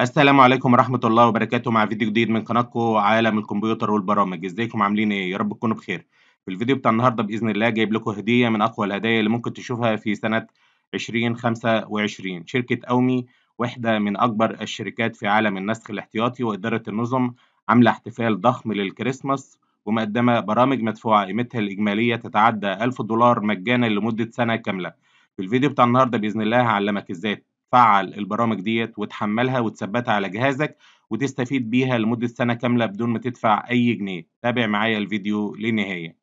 السلام عليكم ورحمة الله وبركاته. مع فيديو جديد من قناتكم عالم الكمبيوتر والبرامج. ازيكم عاملين ايه؟ يا رب تكونوا بخير. في الفيديو بتاع النهارده باذن الله جايب لكم هدية من اقوى الهدايا اللي ممكن تشوفها في سنة 2025. شركة أومي واحدة من اكبر الشركات في عالم النسخ الاحتياطي وإدارة النظم عاملة احتفال ضخم للكريسماس ومقدمة برامج مدفوعة قيمتها الإجمالية تتعدى $1000 مجانا لمدة سنة كاملة. في الفيديو بتاع النهارده باذن الله هعلمك ازاي تفعل البرامج ديت وتحملها وتثبتها على جهازك وتستفيد بيها لمدة سنة كاملة بدون ما تدفع أي جنيه. تابع معايا الفيديو للنهاية.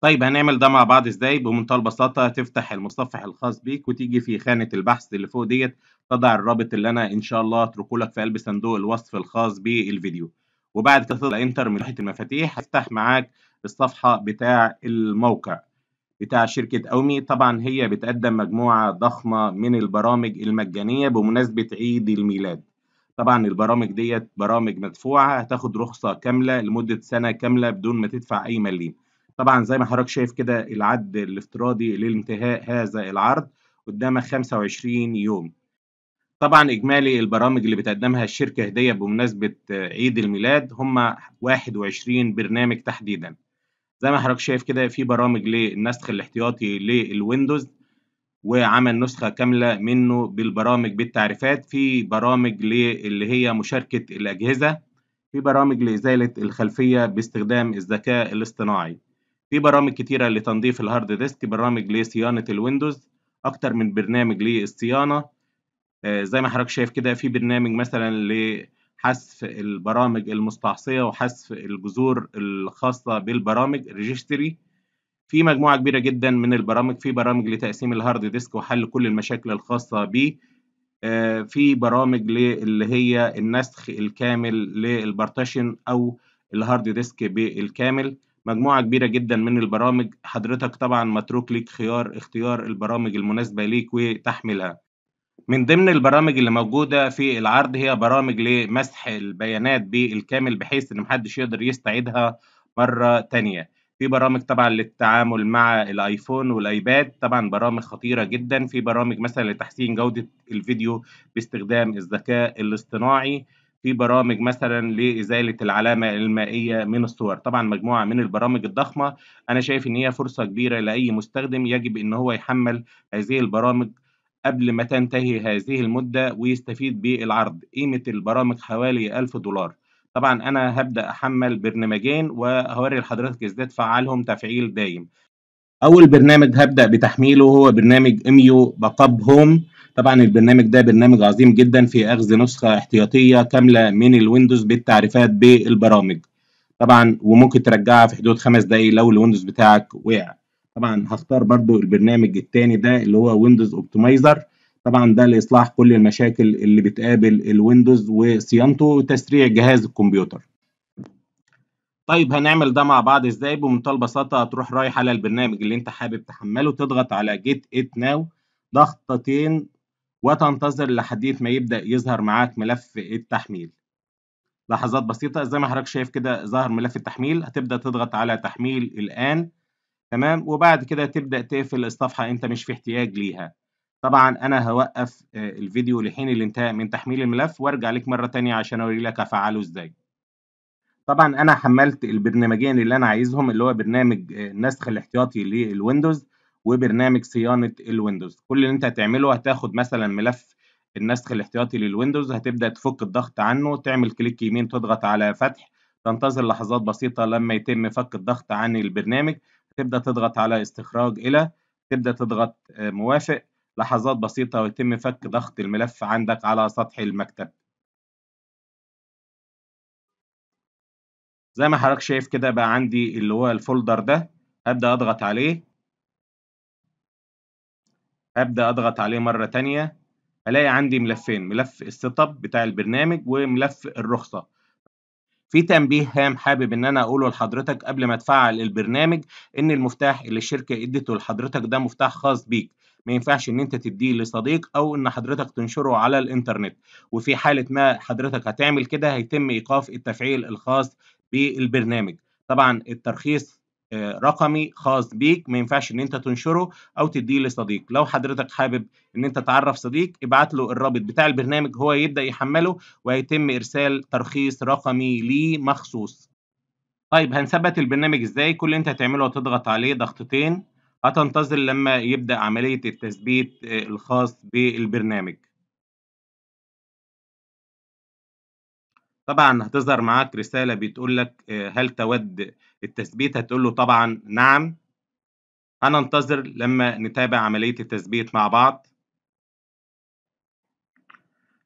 طيب هنعمل ده مع بعض ازاي؟ بمنتهى البساطة تفتح المتصفح الخاص بيك وتيجي في خانة البحث اللي فوق ديت تضع الرابط اللي أنا إن شاء الله هتركهولك في قلب صندوق الوصف الخاص بالفيديو، وبعد كده تضغط إنتر من لوحة المفاتيح هتفتح معاك الصفحة بتاع الموقع بتاع شركة أومي. طبعا هي بتقدم مجموعة ضخمة من البرامج المجانية بمناسبة عيد الميلاد. طبعا البرامج ديت برامج مدفوعة هتاخد رخصة كاملة لمدة سنة كاملة بدون ما تدفع أي مليم. طبعا زي ما حضرتك شايف كده العد الافتراضي لانتهاء هذا العرض قدامك 25 يوم. طبعا إجمالي البرامج اللي بتقدمها الشركة هدية بمناسبة عيد الميلاد هم 21 برنامج تحديدا. زي ما حضرتك شايف كده في برامج للنسخ الاحتياطي للويندوز وعمل نسخة كاملة منه بالبرامج بالتعريفات، في برامج اللي هي مشاركة الأجهزة، في برامج لإزالة الخلفية باستخدام الذكاء الاصطناعي، في برامج كتيرة لتنظيف الهارد ديسك، برامج لصيانة الويندوز، أكتر من برنامج للصيانة. زي ما حضرتك شايف كده في برنامج مثلا حذف البرامج المستعصية وحذف الجذور الخاصة بالبرامج ريجستري. في مجموعة كبيرة جدا من البرامج، في برامج لتقسيم الهارد ديسك وحل كل المشاكل الخاصة بيه، في برامج اللي هي النسخ الكامل للبارتيشن أو الهارد ديسك بالكامل، مجموعة كبيرة جدا من البرامج. حضرتك طبعا متروك ليك خيار اختيار البرامج المناسبة ليك وتحملها. من ضمن البرامج اللي موجودة في العرض هي برامج لمسح البيانات بالكامل بحيث إن محدش يقدر يستعيدها مرة تانية. في برامج طبعا للتعامل مع الآيفون والآيباد، طبعا برامج خطيرة جدا. في برامج مثلا لتحسين جودة الفيديو باستخدام الذكاء الاصطناعي، في برامج مثلا لإزالة العلامة المائية من الصور. طبعا مجموعة من البرامج الضخمة. أنا شايف إن هي فرصة كبيرة لأي مستخدم، يجب إن هو يحمل هذه البرامج قبل ما تنتهي هذه المدة ويستفيد بالعرض. قيمة البرامج حوالي $1000. طبعا أنا هبدأ أحمل برنامجين وهوري لحضرتك إزاي تفعلهم تفعيل دايم. أول برنامج هبدأ بتحميله هو برنامج AOMEI Backupper. طبعا البرنامج ده برنامج عظيم جدا في أخذ نسخة احتياطية كاملة من الويندوز بالتعريفات بالبرامج طبعا، وممكن ترجعها في حدود 5 دقايق لو الويندوز بتاعك وقع. طبعا هختار برضو البرنامج التاني ده اللي هو ويندوز اوبتمايزر. طبعا ده لإصلاح كل المشاكل اللي بتقابل الويندوز وصيانته وتسريع جهاز الكمبيوتر. طيب هنعمل ده مع بعض ازاي؟ بمنتهى البساطة هتروح رايح على البرنامج اللي انت حابب تحمله، تضغط على جيت ات ناو ضغطتين وتنتظر لحد ما يبدأ يظهر معاك ملف التحميل. لحظات بسيطة زي ما حضرتك شايف كده ظهر ملف التحميل. هتبدأ تضغط على تحميل الآن، تمام، وبعد كده تبدأ تقفل الصفحة انت مش في احتياج ليها. طبعا انا هوقف الفيديو لحين الانتهاء من تحميل الملف وارجع لك مرة تانية عشان اوريلك افعله ازاي. طبعا انا حملت البرنامجين اللي انا عايزهم اللي هو برنامج النسخ الاحتياطي للويندوز وبرنامج صيانة الويندوز. كل اللي انت هتعمله هتاخد مثلا ملف النسخ الاحتياطي للويندوز، هتبدأ تفك الضغط عنه، تعمل كليك يمين تضغط على فتح، تنتظر لحظات بسيطة لما يتم فك الضغط عن البرنامج، تبدأ تضغط على استخراج إلى، تبدأ تضغط موافق، لحظات بسيطة ويتم فك ضغط الملف عندك على سطح المكتب. زي ما حضرتك شايف كده بقى عندي اللي هو الفولدر ده، هبدأ أضغط عليه، هبدأ أضغط عليه مرة تانية، هلاقي عندي ملفين، ملف السيت اب بتاع البرنامج وملف الرخصة. في تنبيه هام حابب ان انا اقوله لحضرتك قبل ما تفعل البرنامج، ان المفتاح اللي الشركه ادته لحضرتك ده مفتاح خاص بيك، ما ينفعش ان انت تديه لصديق او ان حضرتك تنشره على الانترنت، وفي حاله ما حضرتك هتعمل كده هيتم ايقاف التفعيل الخاص بالبرنامج. طبعا الترخيص رقمي خاص بيك، ما ينفعش ان انت تنشره او تديه لصديق. لو حضرتك حابب ان انت تعرف صديق ابعت له الرابط بتاع البرنامج، هو يبدأ يحمله ويتم ارسال ترخيص رقمي ليه مخصوص. طيب هنثبت البرنامج ازاي؟ كل اللي انت هتعمله هتضغط عليه ضغطتين، هتنتظر لما يبدأ عملية التثبيت الخاص بالبرنامج. طبعا هتظهر معاك رسالة بتقول لك هل تود التثبيت، هتقول له طبعا نعم. هننتظر لما نتابع عملية التثبيت مع بعض.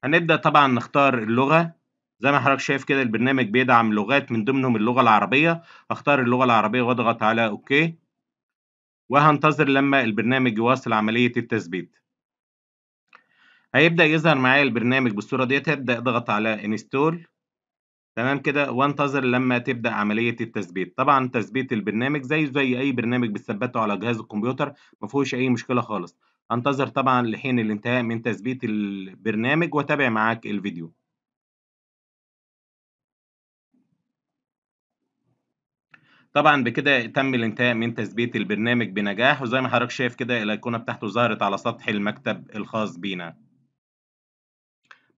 هنبدأ طبعا نختار اللغة، زي ما حضرتك شايف كده البرنامج بيدعم لغات من ضمنهم اللغة العربية. هختار اللغة العربية واضغط على اوكي، وهنتظر لما البرنامج يواصل عملية التثبيت. هيبدأ يظهر معايا البرنامج بالصورة ديت، هبدأ اضغط على انستول، تمام كده، وانتظر لما تبدأ عملية التثبيت. طبعا تثبيت البرنامج زي أي برنامج بتثبته على جهاز الكمبيوتر، مفيهوش أي مشكلة خالص. انتظر طبعا لحين الانتهاء من تثبيت البرنامج وتابع معاك الفيديو. طبعا بكده تم الانتهاء من تثبيت البرنامج بنجاح، وزي ما حضرتك شايف كده الايقونه بتاعته ظهرت على سطح المكتب الخاص بينا.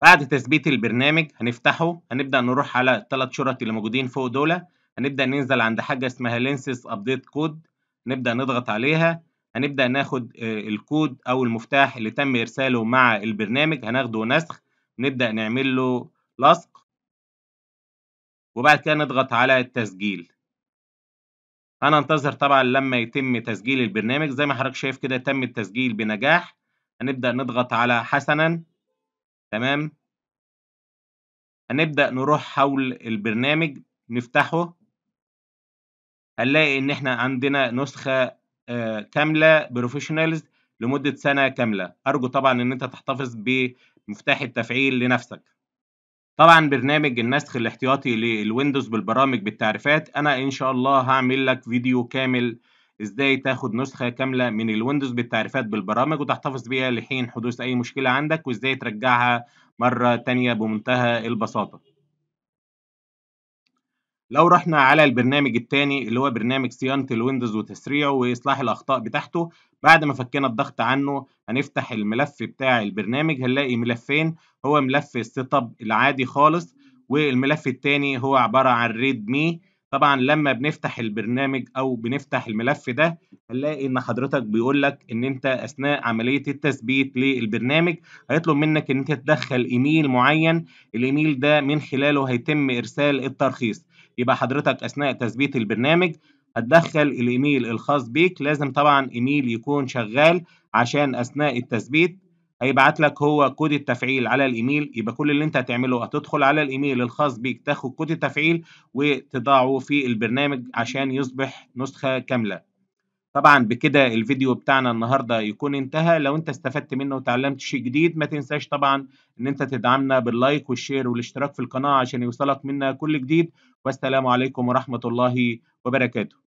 بعد تثبيت البرنامج هنفتحه، هنبدأ نروح على الثلاث شرط اللي موجودين فوق دول، هنبدأ ننزل عند حاجة اسمها لينسيس ابديت كود، نبدأ نضغط عليها، هنبدأ ناخد الكود أو المفتاح اللي تم إرساله مع البرنامج، هناخده نسخ، نبدأ نعمل له لصق، وبعد كده نضغط على التسجيل. هننتظر طبعا لما يتم تسجيل البرنامج، زي ما حضرتك شايف كده تم التسجيل بنجاح. هنبدأ نضغط على حسنا، تمام، هنبدأ نروح حول البرنامج نفتحه، هنلاقي إن إحنا عندنا نسخة كاملة بروفيشنالز لمدة سنة كاملة. أرجو طبعا إن أنت تحتفظ بمفتاح التفعيل لنفسك. طبعا برنامج النسخ الاحتياطي للويندوز بالبرامج بالتعريفات، أنا إن شاء الله هعمل لك فيديو كامل إزاي تاخد نسخة كاملة من الويندوز بالتعريفات بالبرامج وتحتفظ بيها لحين حدوث أي مشكلة عندك، وإزاي ترجعها مرة تانية بمنتهى البساطة. لو رحنا على البرنامج التاني اللي هو برنامج صيانة الويندوز وتسريعه وإصلاح الأخطاء بتاعته، بعد ما فكينا الضغط عنه هنفتح الملف بتاع البرنامج، هنلاقي ملفين، هو ملف السيت اب العادي خالص، والملف التاني هو عبارة عن ريد مي. طبعا لما بنفتح البرنامج او بنفتح الملف ده هنلاقي ان حضرتك بيقول لك ان انت اثناء عمليه التثبيت للبرنامج هيطلب منك ان انت تدخل ايميل معين، الايميل ده من خلاله هيتم ارسال الترخيص. يبقى حضرتك اثناء تثبيت البرنامج هتدخل الايميل الخاص بيك، لازم طبعا ايميل يكون شغال عشان اثناء التثبيت هيبعت لك هو كود التفعيل على الايميل. يبقى كل اللي انت هتعمله هتدخل على الايميل الخاص بيك، تاخد كود التفعيل وتضعه في البرنامج عشان يصبح نسخة كاملة. طبعا بكده الفيديو بتاعنا النهاردة يكون انتهى. لو انت استفدت منه وتعلمت شيء جديد، ما تنساش طبعا ان انت تدعمنا باللايك والشير والاشتراك في القناة عشان يوصلك منا كل جديد. والسلام عليكم ورحمة الله وبركاته.